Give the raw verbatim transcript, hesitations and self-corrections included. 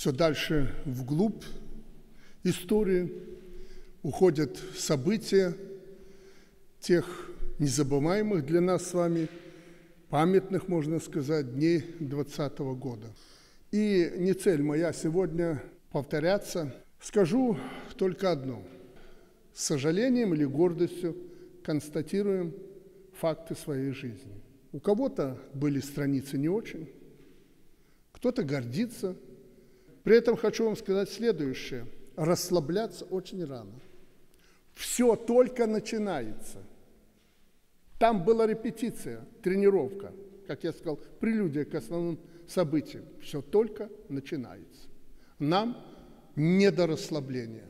все дальше вглубь истории уходят события тех незабываемых для нас с вами, памятных, можно сказать, дней двадцатого года. И не цель моя сегодня повторяться. Скажу только одно. С сожалением или гордостью констатируем факты своей жизни. У кого-то были страницы не очень, кто-то гордится. При этом хочу вам сказать следующее. Расслабляться очень рано. Все только начинается. Там была репетиция, тренировка, как я сказал, прелюдия к основным событиям. Все только начинается. Нам не до расслабления.